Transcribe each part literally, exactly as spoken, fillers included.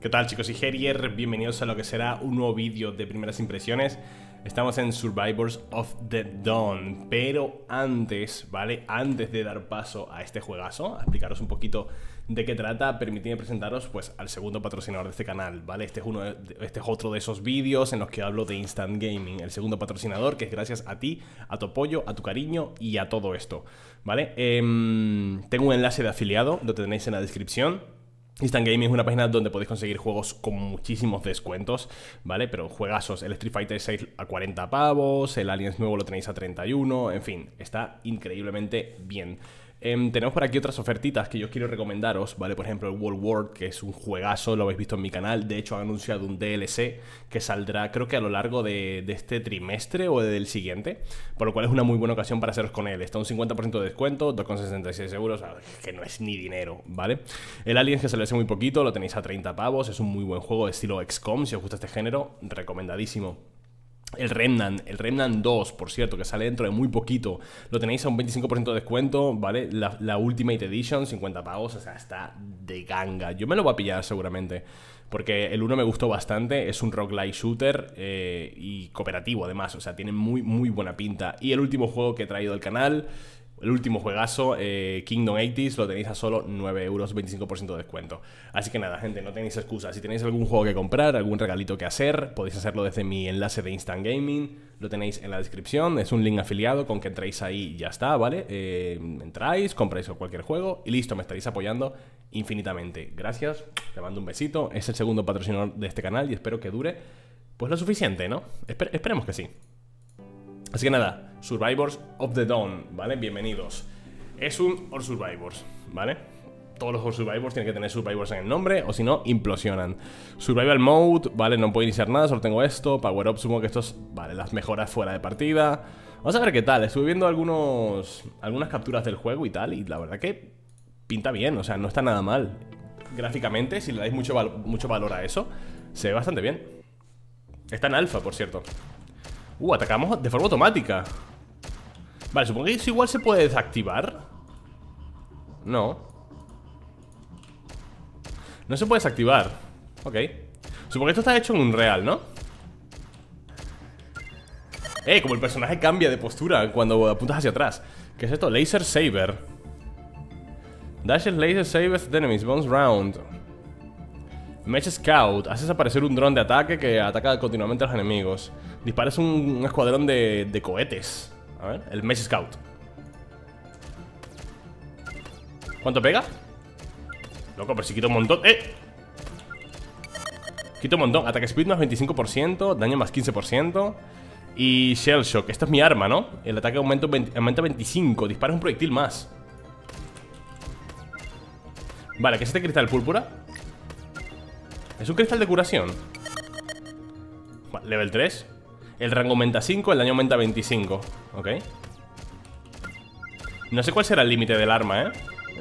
¿Qué tal, chicos? Y Herier, bienvenidos a lo que será un nuevo vídeo de primeras impresiones. Estamos en Survivors of the Dawn, pero antes, ¿vale? Antes de dar paso a este juegazo, a explicaros un poquito de qué trata, permitidme presentaros pues al segundo patrocinador de este canal, ¿vale? Este es, uno de, este es otro de esos vídeos en los que hablo de Instant Gaming, el segundo patrocinador que es gracias a ti, a tu apoyo, a tu cariño y a todo esto, ¿vale? Eh, tengo un enlace de afiliado, lo tenéis en la descripción. Instant Gaming es una página donde podéis conseguir juegos con muchísimos descuentos, ¿vale? Pero juegazos, el Street Fighter seis a cuarenta pavos, el Aliens nuevo lo tenéis a treinta y uno, en fin, está increíblemente bien. Eh, tenemos por aquí otras ofertitas que yo quiero recomendaros, ¿vale? Por ejemplo, el World War, que es un juegazo, lo habéis visto en mi canal. De hecho, han anunciado un D L C que saldrá, creo que a lo largo de, de este trimestre o del siguiente, por lo cual es una muy buena ocasión para haceros con él. Está un cincuenta por ciento de descuento, dos coma sesenta y seis euros, que no es ni dinero, ¿vale? El Aliens, que salió hace muy poquito, lo tenéis a treinta pavos, es un muy buen juego de estilo X COM, si os gusta este género, recomendadísimo. El Remnant, el Remnant dos, por cierto, que sale dentro de muy poquito, lo tenéis a un veinticinco por ciento de descuento, ¿vale? La, la Ultimate Edition, cincuenta pavos, o sea, está de ganga. Yo me lo voy a pillar seguramente, porque el uno me gustó bastante, es un roguelike shooter eh, y cooperativo además, o sea, tiene muy, muy buena pinta. Y el último juego que he traído al canal, el último juegazo, eh, Kingdom Hearts, lo tenéis a solo nueve euros, veinticinco por ciento de descuento. Así que nada, gente, no tenéis excusa. Si tenéis algún juego que comprar, algún regalito que hacer, podéis hacerlo desde mi enlace de Instant Gaming. Lo tenéis en la descripción, es un link afiliado, con que entréis ahí ya está, ¿vale? Eh, entráis, compráis cualquier juego y listo, me estaréis apoyando infinitamente. Gracias, te mando un besito. Es el segundo patrocinador de este canal y espero que dure pues lo suficiente, ¿no? Esper- esperemos que sí. Así que nada, Survivors of the Dawn, ¿vale? Bienvenidos. Es un Or Survivors, ¿vale? Todos los Or Survivors tienen que tener Survivors en el nombre, o si no, implosionan. Survival Mode, ¿vale? No puedo iniciar nada, solo tengo esto. Power Up, supongo que estos, vale, las mejoras fuera de partida. Vamos a ver qué tal. Estuve viendo algunos, algunas capturas del juego y tal, y la verdad que pinta bien, o sea, no está nada mal. Gráficamente, si le dais mucho, val- mucho valor a eso, se ve bastante bien. Está en alfa, por cierto. Uh, atacamos de forma automática. Vale, supongo que eso igual se puede desactivar. No. No se puede desactivar. Ok. Supongo que esto está hecho en Unreal, ¿no? Eh, como el personaje cambia de postura cuando apuntas hacia atrás. ¿Qué es esto? Laser Saber. Dashes Laser Saber the enemies, bounce round. Mesh Scout, haces aparecer un dron de ataque que ataca continuamente a los enemigos. Disparas un, un escuadrón de, de cohetes. A ver, el Mesh Scout. ¿Cuánto pega? Loco, pero si quito un montón. ¡Eh! Quito un montón. Ataque speed más veinticinco por ciento, daño más quince por ciento. Y Shell Shock, esta es mi arma, ¿no? El ataque aumenta, aumenta veinticinco por ciento, disparas un proyectil más. Vale, ¿qué es este cristal púrpura? Es un cristal de curación. Vale, level tres. El rango aumenta cinco, el daño aumenta veinticinco. Ok. No sé cuál será el límite del arma, ¿eh?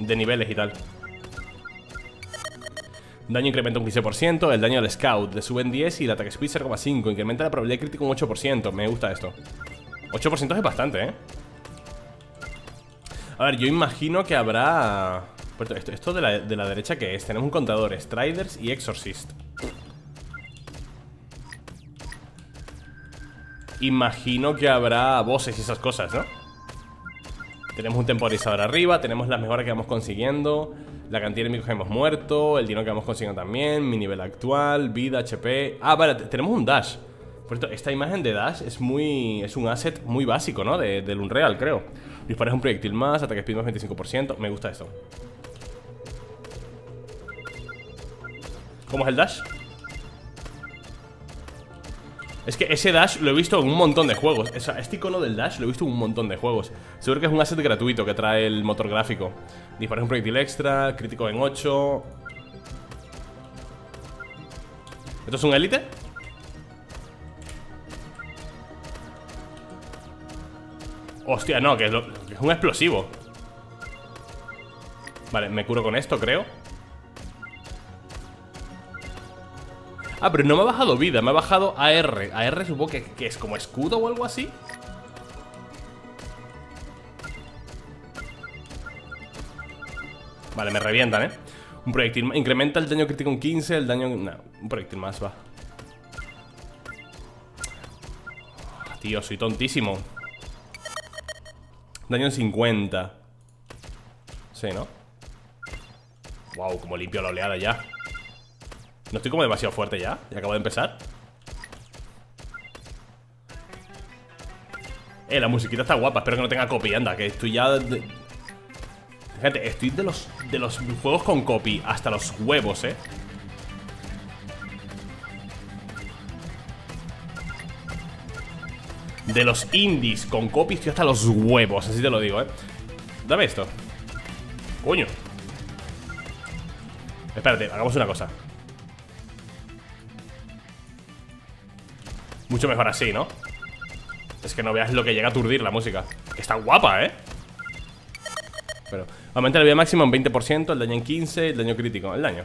De niveles y tal. Daño incrementa un quince por ciento. El daño al scout le sube en diez. Y el ataque speed cero coma cinco. Incrementa la probabilidad crítica un ocho por ciento. Me gusta esto. ocho por ciento es bastante, ¿eh? A ver, yo imagino que habrá... Esto, esto de, la, de la derecha, ¿qué es? Tenemos un contador, Striders y Exorcist. Imagino que habrá voces y esas cosas, ¿no? Tenemos un temporizador arriba, tenemos las mejoras que vamos consiguiendo, la cantidad de enemigos que hemos muerto, el dinero que vamos consiguiendo también, mi nivel actual, vida, H P... Ah, vale, tenemos un dash. Por esto, esta imagen de dash es muy... es un asset muy básico, ¿no? De, del Unreal, creo. Disparas un proyectil más, ataque speed más veinticinco por ciento. Me gusta esto. ¿Cómo es el dash? Es que ese dash lo he visto en un montón de juegos. O sea, este icono del dash lo he visto en un montón de juegos. Seguro que es un asset gratuito que trae el motor gráfico. Disparas un proyectil extra, crítico en ocho. ¿Esto es un élite? Hostia, no, que es, lo, que es un explosivo. Vale, me curo con esto, creo. Ah, pero no me ha bajado vida, me ha bajado A R. A R supongo que, que es como escudo o algo así. Vale, me revientan, ¿eh? Un proyectil más. Incrementa el daño crítico en quince. El daño... No, un proyectil más va. Tío, soy tontísimo. Daño en cincuenta. Sí, ¿no? Wow, como limpio la oleada ya. No estoy como demasiado fuerte ya. Ya acabo de empezar. Eh, la musiquita está guapa. Espero que no tenga copy. Anda, que estoy ya... De... Fíjate, estoy de los, de los juegos con copy hasta los huevos, eh. De los indies con copy estoy hasta los huevos, así te lo digo, eh. Dame esto. Coño. Espérate, hagamos una cosa. Mucho mejor así, ¿no? Es que no veas lo que llega a aturdir la música. Está guapa, ¿eh? Pero aumenta la vida máxima en veinte por ciento, el daño en quince, el daño crítico, el daño.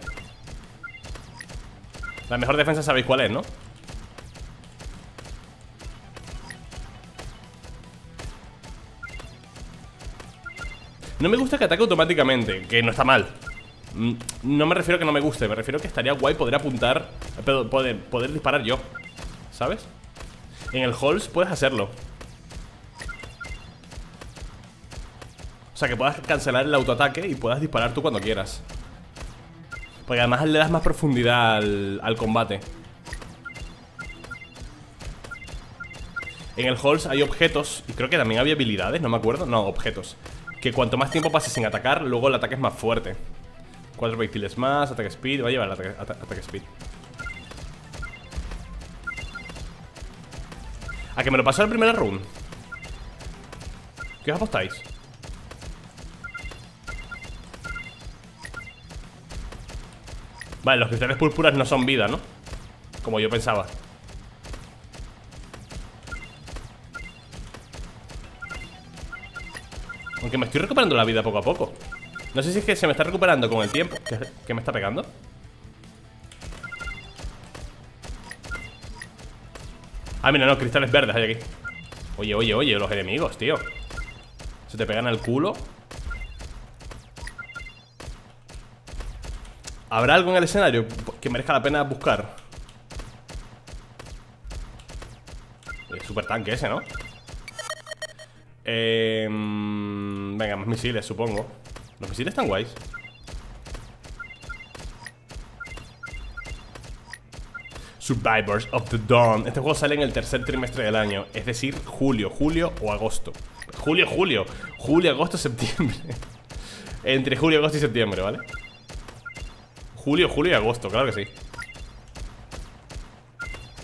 La mejor defensa sabéis cuál es, ¿no? No me gusta que ataque automáticamente, que no está mal. No me refiero a que no me guste, me refiero a que estaría guay poder apuntar, poder, poder disparar yo, ¿sabes? En el Halls puedes hacerlo. O sea, que puedas cancelar el autoataque y puedas disparar tú cuando quieras. Porque además le das más profundidad al, al combate. En el Halls hay objetos, y creo que también había habilidades, no me acuerdo. No, objetos. Que cuanto más tiempo pases sin atacar, luego el ataque es más fuerte. Cuatro proyectiles más, ataque speed. Voy a llevar el ataque, ata ataque speed. A que me lo pasó en la primera run. ¿Qué os apostáis? Vale, los cristales púrpuras no son vida, ¿no? Como yo pensaba. Aunque me estoy recuperando la vida poco a poco. No sé si es que se me está recuperando con el tiempo. ¿Qué, qué me está pegando? Ah, mira, no, cristales verdes hay aquí. Oye, oye, oye, los enemigos, tío. Se te pegan al culo. ¿Habrá algo en el escenario que merezca la pena buscar? El super tanque ese, ¿no? Eh, venga, más misiles, supongo. Los misiles están guays. Survivors of the Dawn. Este juego sale en el tercer trimestre del año. Es decir, julio, julio o agosto. Julio, julio, julio, agosto, septiembre. Entre julio, agosto y septiembre, ¿vale? Julio, julio y agosto, claro que sí.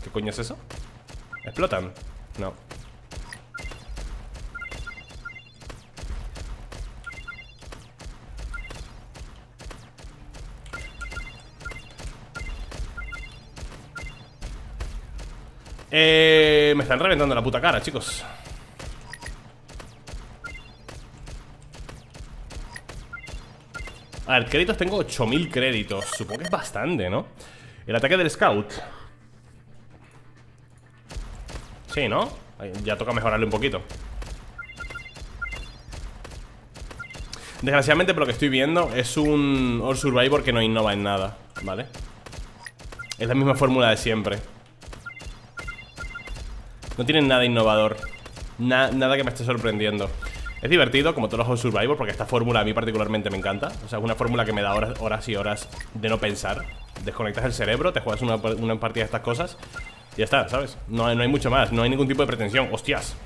¿Qué coño es eso? ¿Explotan? No. Eh, me están reventando la puta cara, chicos. A ver, créditos tengo ocho mil créditos. Supongo que es bastante, ¿no? El ataque del scout. Sí, ¿no? Ya toca mejorarle un poquito. Desgraciadamente, por lo que estoy viendo, es un All Survivor que no innova en nada, ¿vale? Es la misma fórmula de siempre. No tienen nada innovador. Na nada que me esté sorprendiendo. Es divertido, como todos los Survivor, porque esta fórmula a mí particularmente me encanta. O sea, es una fórmula que me da horas, horas y horas de no pensar. Desconectas el cerebro, te juegas una, una partida de estas cosas y ya está, ¿sabes? No, no hay mucho más, no hay ningún tipo de pretensión. ¡Hostias!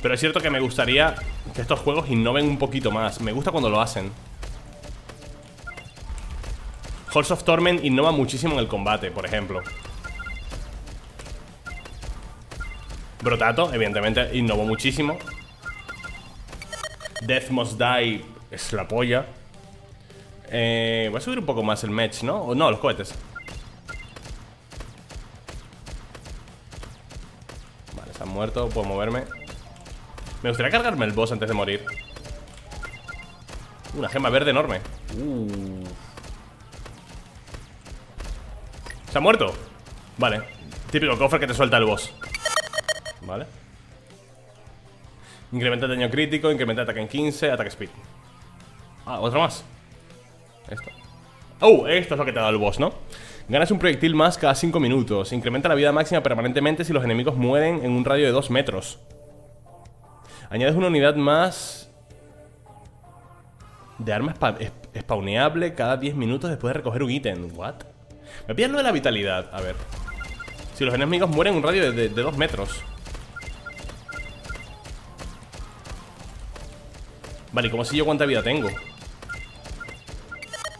Pero es cierto que me gustaría que estos juegos innoven un poquito más. Me gusta cuando lo hacen. Halls of Torment innova muchísimo en el combate, por ejemplo. Brotato, evidentemente, innovó muchísimo. Death Must Die es la polla. Eh, voy a subir un poco más el match, ¿no? O no, los cohetes. Vale, están muertos, puedo moverme. Me gustaría cargarme el boss antes de morir. Una gema verde enorme. Uh. ¿Se ha muerto? Vale. Típico cofre que te suelta el boss. Vale. Incrementa el daño crítico, incrementa el ataque en quince, ataque speed. Ah, otro más. Esto. Oh, esto es lo que te ha dado el boss, ¿no? Ganas un proyectil más cada cinco minutos. Incrementa la vida máxima permanentemente si los enemigos mueren en un radio de dos metros. Añades una unidad más de arma spawneable cada diez minutos después de recoger un ítem. ¿What? Me pierdo de la vitalidad. A ver. Si los enemigos mueren en un radio de dos metros. Vale, ¿y cómo sé yo cuánta vida tengo?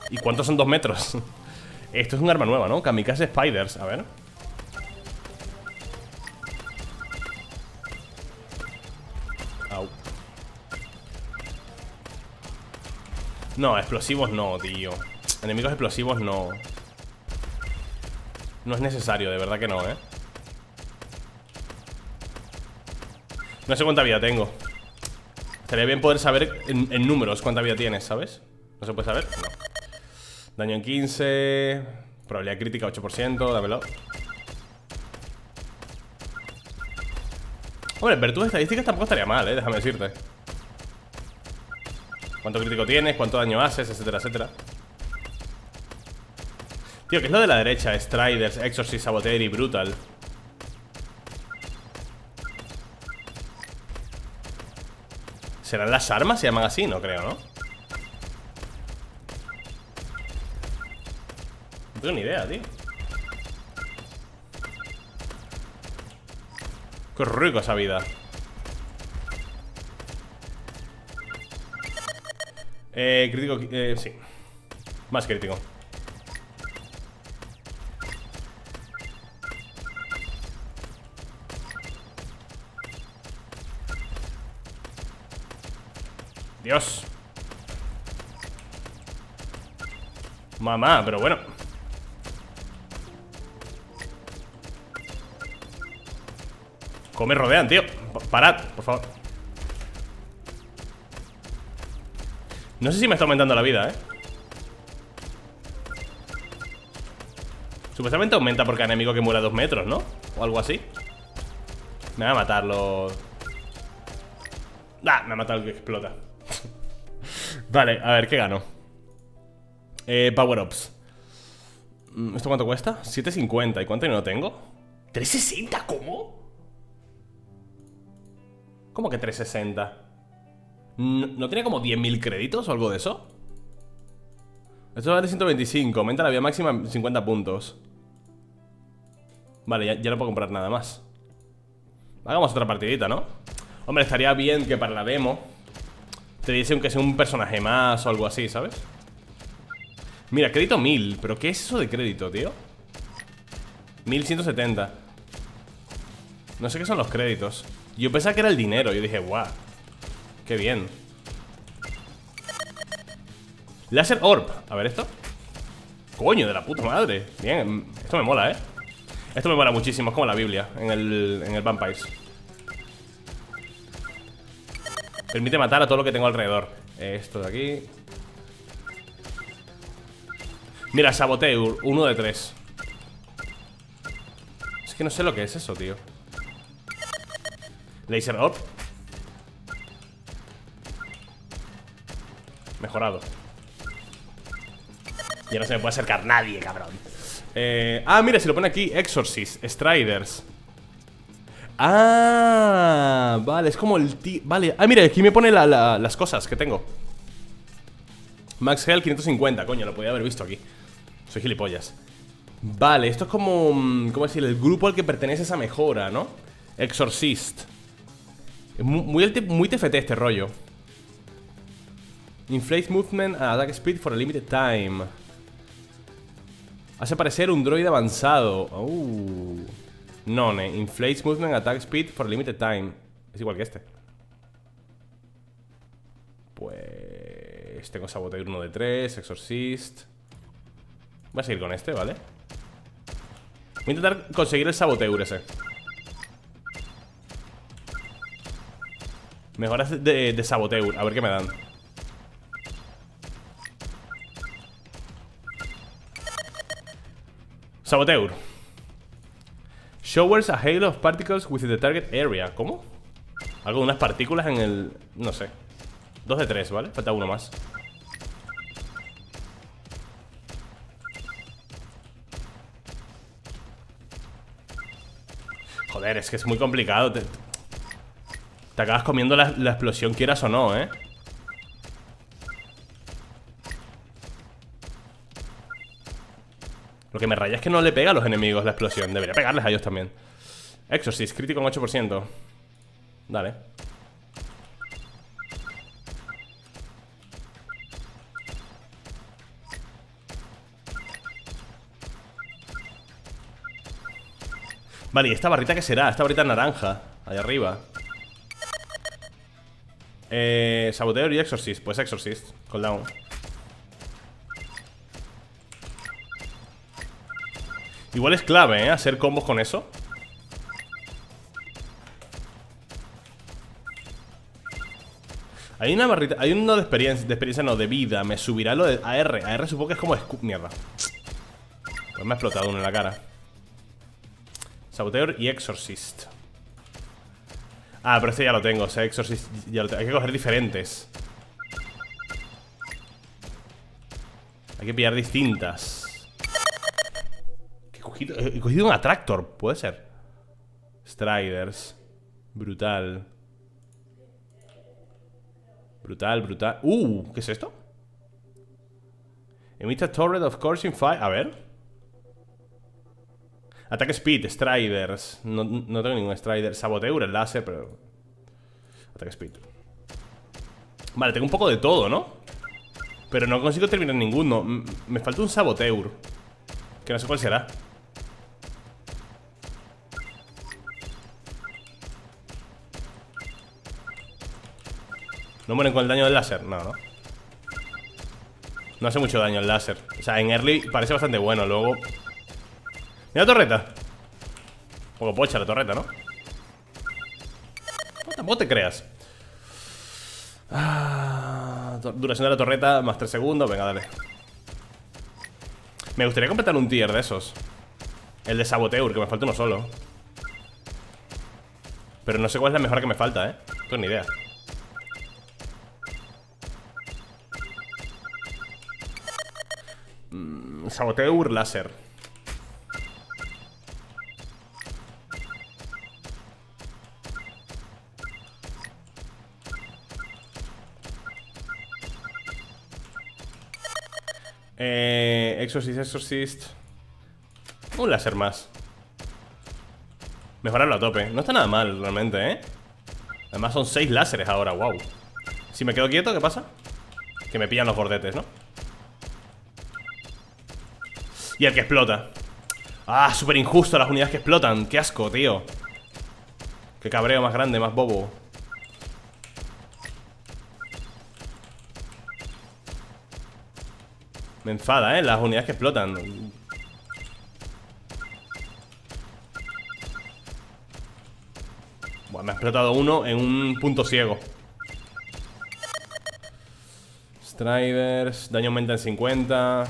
¿Y cuántos son dos metros? Esto es un arma nueva, ¿no? Kamikaze Spiders, a ver. Au. No, explosivos no, tío. Enemigos explosivos no. No es necesario, de verdad que no, ¿eh? No sé cuánta vida tengo. Estaría bien poder saber en, en números cuánta vida tienes, ¿sabes? ¿No se puede saber? No. Daño en quince. Probabilidad crítica ocho por ciento. Dámelo. Hombre, virtudes estadísticas tampoco estaría mal, eh. Déjame decirte. Cuánto crítico tienes, cuánto daño haces, etcétera, etcétera. Tío, ¿qué es lo de la derecha? Striders, Exorcist, Saboteur y Brutal. ¿Serán las armas? Se llaman así, no creo, ¿no? No tengo ni idea, tío. Qué rico esa vida. Eh, crítico, eh, sí. Más crítico. Dios. Mamá, pero bueno. ¿Cómo me rodean, tío? Parad, por favor. No sé si me está aumentando la vida, eh. Supuestamente aumenta por cada enemigo que muera dos metros, ¿no? O algo así. Me va a matar los... Ah, me ha matado el que explota. Vale, a ver, ¿qué gano? Eh, power-ups. ¿Esto cuánto cuesta? siete cincuenta. ¿Y cuánto no tengo? ¿trescientos sesenta? ¿Cómo? ¿Cómo que trescientos sesenta? ¿No, ¿no tiene como diez mil créditos o algo de eso? Esto vale ciento veinticinco. Aumenta la vida máxima en cincuenta puntos. Vale, ya, ya no puedo comprar nada más. Hagamos otra partidita, ¿no? Hombre, estaría bien que para la demo te diese aunque sea un personaje más o algo así, ¿sabes? Mira, crédito mil. ¿Pero qué es eso de crédito, tío? mil ciento setenta. No sé qué son los créditos. Yo pensaba que era el dinero, yo dije, guau, qué bien. Laser Orb, a ver esto. Coño, de la puta madre. Bien, esto me mola, eh. Esto me mola muchísimo, es como la Biblia en el, en el Vampires. Permite matar a todo lo que tengo alrededor. Esto de aquí. Mira, Saboteur, uno de tres. Es que no sé lo que es eso, tío. Laser Orb. Mejorado. Ya no se me puede acercar nadie, cabrón. eh, Ah, mira, se lo pone aquí. Exorcist, Striders. Ah, vale, es como el ti... Vale, ah, mira, aquí me pone la, la, las cosas que tengo. Max Health quinientos cincuenta, coño, lo podía haber visto aquí. Soy gilipollas. Vale, esto es como... ¿Cómo decir? El grupo al que pertenece esa mejora, ¿no? Exorcist. Muy, muy T F T este rollo. Inflates movement and attack speed for a limited time. Hace parecer un droid avanzado. Oh. None. Inflates movement and attack speed for a limited time. Es igual que este. Pues... Tengo Saboteur uno de tres, Exorcist. Voy a seguir con este, ¿vale? Voy a intentar conseguir el Saboteur ese. Mejoras de, de Saboteur, a ver qué me dan. Saboteur. Showers a hail of particles within the target area. ¿Cómo? Algo de unas partículas en el... no sé. Dos de tres, ¿vale? Falta uno más. Joder, es que es muy complicado. Te, te acabas comiendo la, la explosión, quieras o no, ¿eh? Lo que me raya es que no le pega a los enemigos la explosión. Debería pegarles a ellos también. Exorcist, crítico en ocho por ciento. Dale. Vale, ¿y esta barrita qué será? Esta barrita naranja, allá arriba. Eh, Saboteur y Exorcist. Pues Exorcist, cooldown. Igual es clave, ¿eh? Hacer combos con eso. Hay una barrita, hay uno de experiencia, de experiencia no, de vida. Me subirá lo de A R. A R supongo que es como escu... mierda. Pues me ha explotado uno en la cara. Saboteur y Exorcist. Ah, pero este ya lo tengo, o sea, Exorcist ya lo tengo. Hay que coger diferentes. Hay que pillar distintas. He cogido un Attractor, puede ser. Striders. Brutal. Brutal, brutal. Uh, ¿qué es esto? Emite a torrent of coursing fire. A ver. Ataque speed, Striders. No, no tengo ningún Strider. Saboteur, el láser, pero. Ataque speed. Vale, tengo un poco de todo, ¿no? Pero no consigo terminar ninguno. M me falta un Saboteur. Que no sé cuál será. No mueren con el daño del láser, no, no. No hace mucho daño el láser. O sea, en early parece bastante bueno, luego... Mira la torreta. Un poco pocha la torreta, ¿no? No, tampoco te creas. Ah, duración de la torreta, más tres segundos, venga, dale. Me gustaría completar un tier de esos. El de Saboteur, que me falta uno solo. Pero no sé cuál es la mejora que me falta, ¿eh? No tengo ni idea. Saboteur, láser. Eh, Exorcist, Exorcist. Un láser más. Mejorarlo a tope. No está nada mal realmente, ¿eh? Además son seis láseres ahora, wow. Si me quedo quieto, ¿qué pasa? Que me pillan los bordetes, ¿no? Y el que explota. Ah, súper injusto las unidades que explotan. Qué asco, tío. Qué cabreo más grande, más bobo. Me enfada, eh, las unidades que explotan. Bueno, me ha explotado uno en un punto ciego. Striders. Daño aumenta en cincuenta.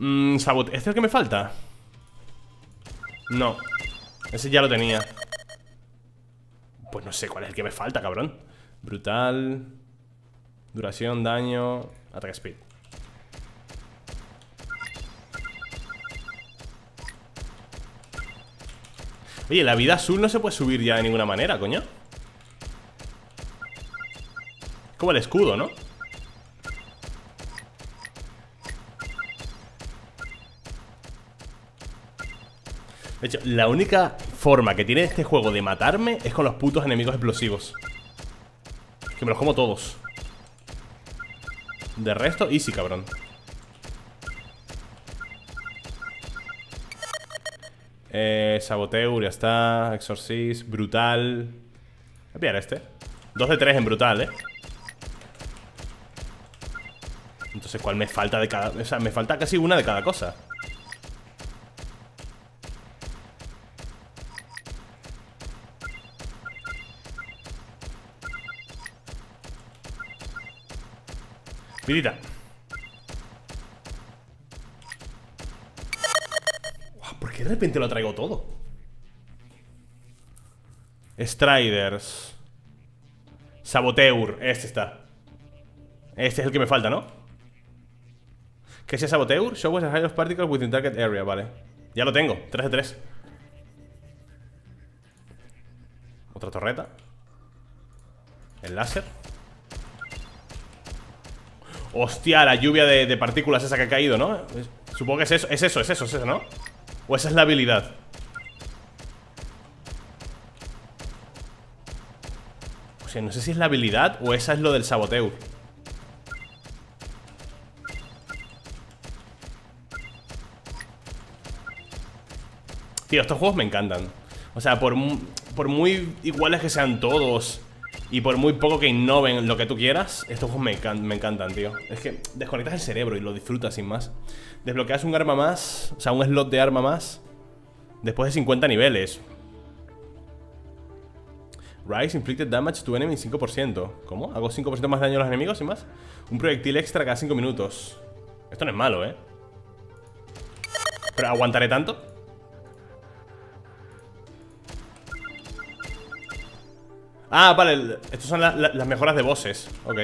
Mmm, Saboteur. ¿Este es el que me falta? No. Ese ya lo tenía. Pues no sé cuál es el que me falta, cabrón. Brutal. Duración, daño. Ataque speed. Oye, la vida azul no se puede subir ya de ninguna manera, coño. Es como el escudo, ¿no? De hecho, la única forma que tiene este juego de matarme es con los putos enemigos explosivos. Que me los como todos. De resto, easy, cabrón. Eh, Saboteur, ya está. Exorcist, Brutal. Voy a pillar este. dos de tres en Brutal, eh. Entonces, ¿cuál me falta de cada...? O sea, me falta casi una de cada cosa. Pirita. qué de repente lo traigo todo? Striders. Saboteur. Este está. Este es el que me falta, ¿no? ¿Qué sea Saboteur? Show us a high of particles within target area. Vale. Ya lo tengo. tres de tres. Otra torreta. El láser. Hostia, la lluvia de, de partículas esa que ha caído, ¿no? Supongo que es eso, es eso, es eso, es eso, ¿no? O esa es la habilidad. O sea, no sé si es la habilidad o esa es lo del Saboteur. Tío, estos juegos me encantan. O sea, por, por muy iguales que sean todos y por muy poco que innoven lo que tú quieras, estos juegos me, encan me encantan, tío. Es que desconectas el cerebro y lo disfrutas sin más. Desbloqueas un arma más, o sea, un slot de arma más después de cincuenta niveles. Rise inflicted damage to enemy cinco por ciento. ¿Cómo? ¿Hago cinco por ciento más daño a los enemigos y más? Un proyectil extra cada cinco minutos. Esto no es malo, ¿eh? ¿Pero aguantaré tanto? Ah, vale, estas son la, la, las mejoras de bosses. Ok.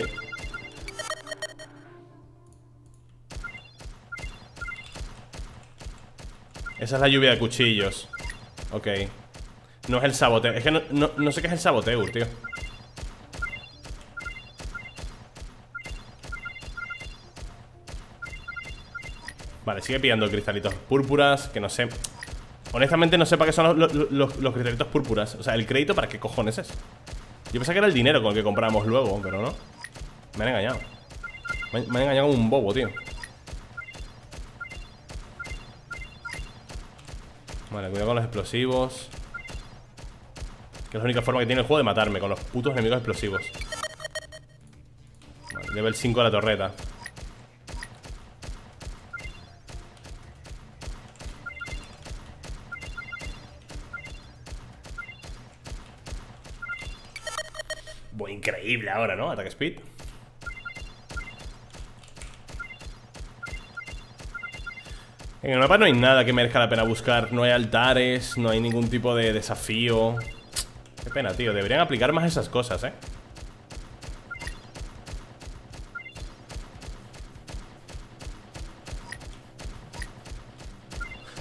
Esa es la lluvia de cuchillos. Ok. No es el Saboteur. Es que no, no, no sé qué es el Saboteur, tío. Vale, sigue pillando cristalitos púrpuras. Que no sé. Honestamente no sé para qué son los, los, los, los cristalitos púrpuras. O sea, el crédito para qué cojones es. Yo pensaba que era el dinero con el que compramos luego, pero no. Me han engañado. Me, me han engañado como un bobo, tío. Vale, cuidado con los explosivos. Que es la única forma que tiene el juego de matarme, con los putos enemigos explosivos. Vale, level cinco a la torreta. Increíble ahora, ¿no? Attack speed. En el mapa no hay nada que merezca la pena buscar. No hay altares, no hay ningún tipo de desafío. Qué pena, tío. Deberían aplicar más esas cosas, ¿eh?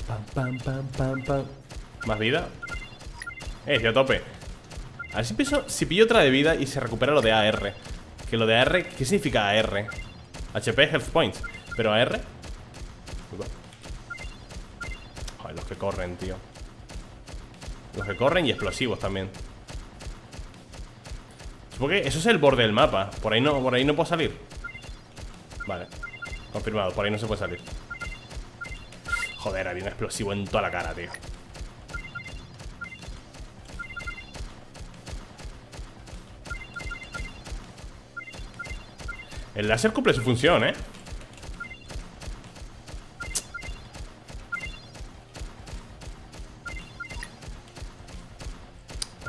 Pam, pam, pam, pam, pam. ¿Más vida? Eh, tío, a tope. A ver si pillo, si pillo otra de vida y se recupera lo de A R. Que lo de A R, ¿qué significa A R? H P, health points. Pero A R. Joder, los que corren, tío. Los que corren y explosivos también. Supongo que eso es el borde del mapa. Por ahí no, por ahí no puedo salir. Vale, confirmado, por ahí no se puede salir. Joder, había un explosivo en toda la cara, tío. El láser cumple su función, ¿eh?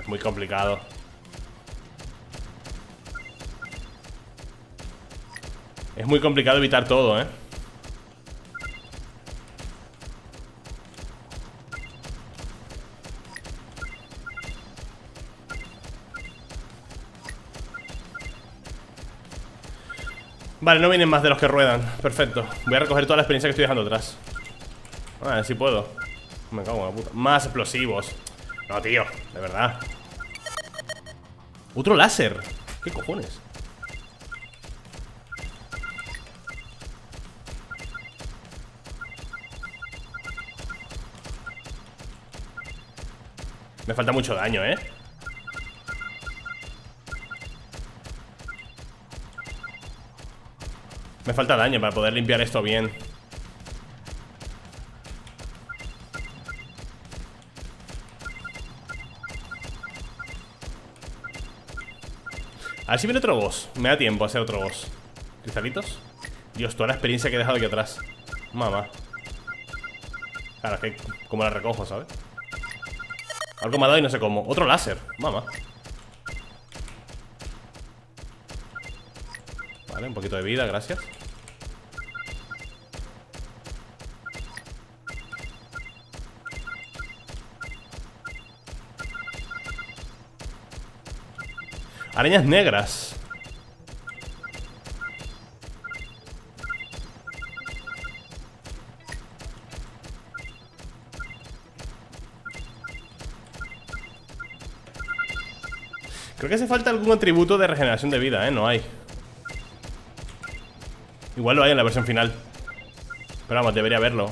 Es muy complicado. Es muy complicado evitar todo, ¿eh? Vale, no vienen más de los que ruedan. Perfecto. Voy a recoger toda la experiencia que estoy dejando atrás. A ver si puedo. Me cago en la puta. Más explosivos. No, tío. De verdad. Otro láser. ¿Qué cojones? Me falta mucho daño, ¿eh? Me falta daño para poder limpiar esto bien. A ver si viene otro boss. Me da tiempo a hacer otro boss. ¿Cristalitos? Dios, toda la experiencia que he dejado aquí atrás. Mamá. Claro, es que como la recojo, ¿sabes? Algo me ha dado y no sé cómo. Otro láser. Mamá. Vale, un poquito de vida, gracias. Arañas negras. Creo que hace falta algún atributo de regeneración de vida, ¿eh? No hay. Igual lo hay en la versión final. Pero vamos, debería haberlo.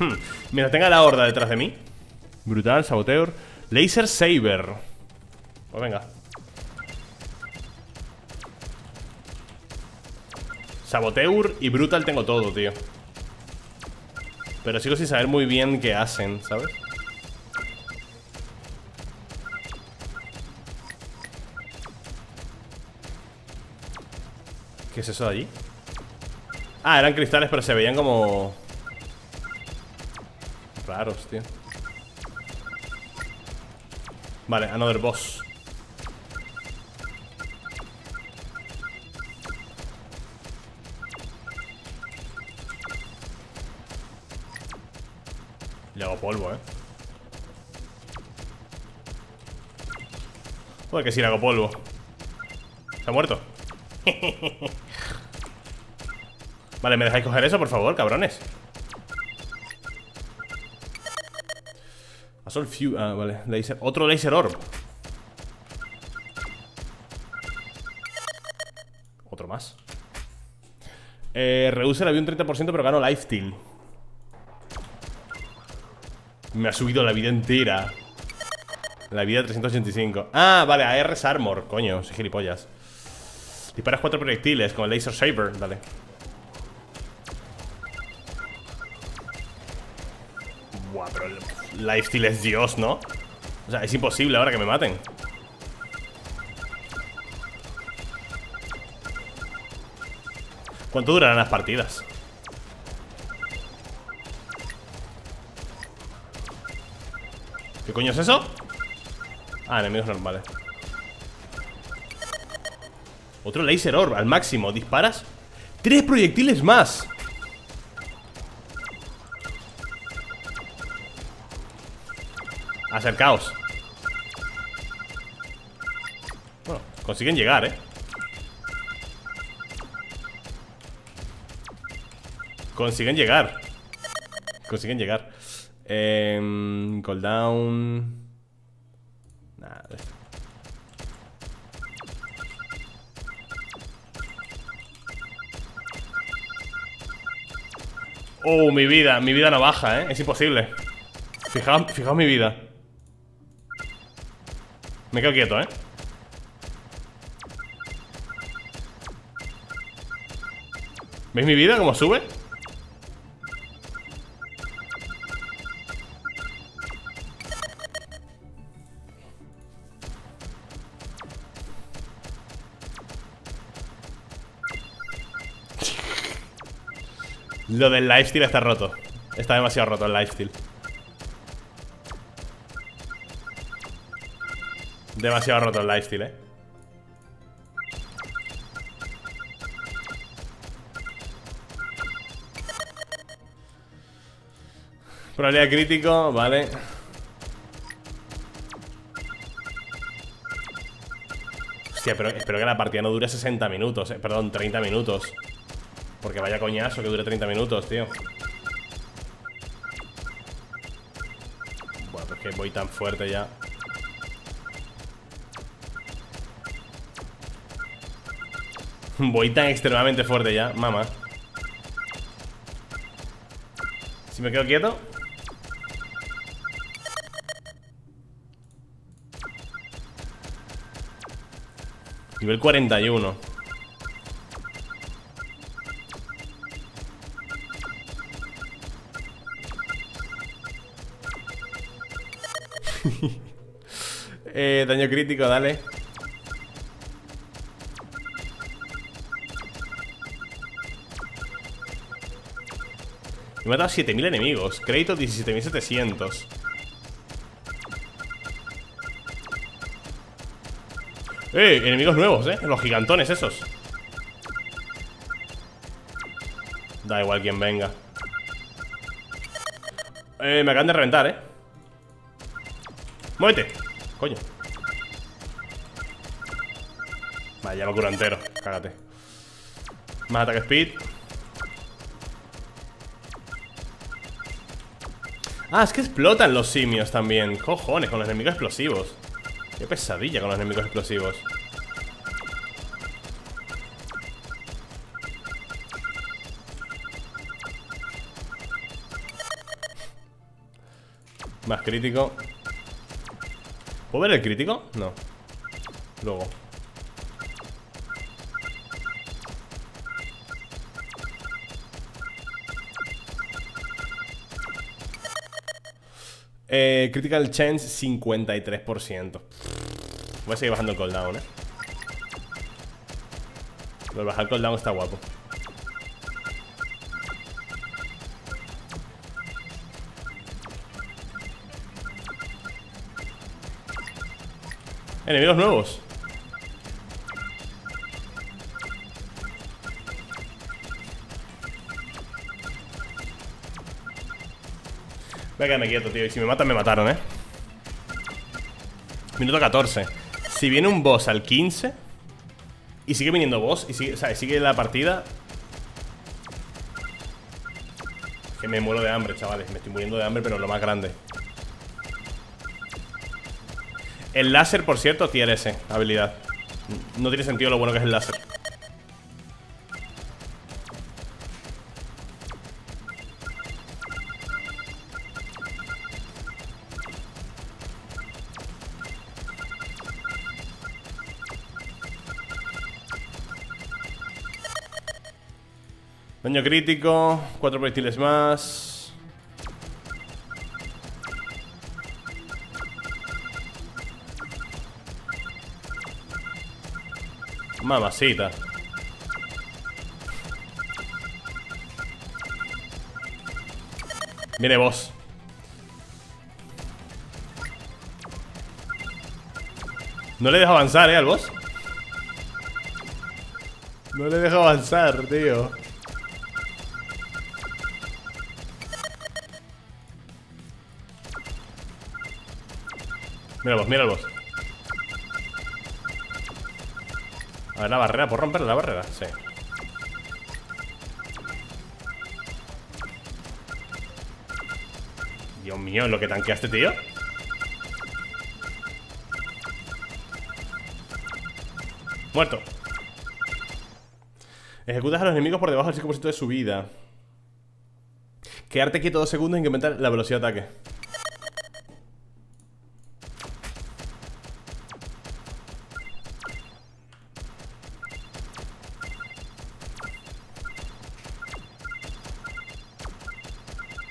Hmm. Mira, tenga la horda detrás de mí. Brutal, saboteur. Laser Saber. Pues venga. Saboteur y Brutal tengo todo, tío. Pero sigo sin saber muy bien qué hacen, ¿sabes? ¿Qué es eso de allí? Ah, eran cristales, pero se veían como... raros, tío. Vale, another boss. Le hago polvo, eh. Joder, que sí le hago polvo. ¿Se ha muerto? Vale, ¿me dejáis coger eso, por favor, cabrones? Assault Fuel. Ah, vale, laser. Otro Laser Orb. Otro más. eh, Reduce el avión un treinta por ciento, pero gano lifesteal. Me ha subido la vida entera. La vida trescientos ochenta y cinco. Ah, vale, A R's Armor. Coño, soy gilipollas. Disparas cuatro proyectiles con el Laser Saber. Dale. Buah, pero el lifesteal es Dios, ¿no? O sea, es imposible ahora que me maten. ¿Cuánto durarán las partidas? ¿Qué coño es eso? Ah, enemigos normales. Otro Laser Orb, al máximo. ¿Disparas? ¡Tres proyectiles más! Acercaos. Bueno, consiguen llegar, ¿eh? Consiguen llegar. Consiguen llegar. Eh, cooldown. Nada. Oh, mi vida, mi vida no baja, ¿eh? Es imposible. Fijaos, fijaos mi vida. Me quedo quieto, ¿eh? ¿Veis mi vida cómo sube? Lo del lifesteal está roto. Está demasiado roto el lifesteal. Demasiado roto el lifesteal, eh. Probabilidad crítico, vale. Hostia, pero espero que la partida no dure sesenta minutos, eh. Perdón, treinta minutos. Porque vaya coñazo que dure treinta minutos, tío. Bueno, porque voy tan fuerte ya. Voy tan extremadamente fuerte ya, mamá. Si me quedo quieto. Nivel cuarenta y uno. eh, daño crítico, dale. Me he matado siete mil enemigos. Crédito diecisiete mil setecientos. Eh, enemigos nuevos, eh. Los gigantones esos. Da igual quien venga. Eh, me acaban de reventar, eh. ¡Muévete! Coño. Vale, ya me curo entero. Cágate. Más ataque speed. Ah, es que explotan los simios también. Cojones, con los enemigos explosivos. Qué pesadilla con los enemigos explosivos. Más crítico. ¿Puedo ver el crítico? No. Luego. Eh, critical chance cincuenta y tres por ciento. Voy a seguir bajando el cooldown, eh. Pero bajar el cooldown está guapo. Enemigos nuevos. Voy a quedarme quieto, tío. Y si me matan, me mataron, eh. Minuto catorce. Si viene un boss al quince y sigue viniendo boss y sigue, o sea, sigue la partida. Es que me muero de hambre, chavales. Me estoy muriendo de hambre, pero lo más grande. El láser, por cierto, tiene esa habilidad. No tiene sentido lo bueno que es el láser. Daño crítico, cuatro proyectiles más. Mamacita. Viene boss. No le dejo avanzar, eh, al boss. No le dejo avanzar, tío. Mira el boss, mira el boss. A ver, la barrera, ¿puedo romper la barrera? Sí. Dios mío, lo que tanqueaste, tío. Muerto. Ejecutas a los enemigos por debajo del cinco por ciento de su vida. Quedarte quieto dos segundos e incrementar la velocidad de ataque.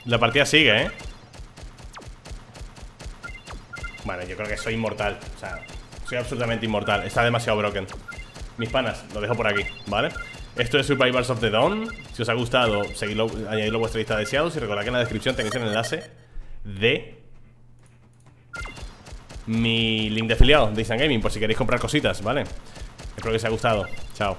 La partida sigue, ¿eh? Bueno, yo creo que soy inmortal. O sea, soy absolutamente inmortal. Está demasiado broken. Mis panas, lo dejo por aquí, ¿vale? Esto es Survivors of the Dawn. Si os ha gustado, seguidlo, añadidlo a vuestra lista de deseados. Y recordad que en la descripción tenéis el enlace de mi link de afiliado de Instant Gaming, por si queréis comprar cositas, ¿vale? Espero que os haya gustado. Chao.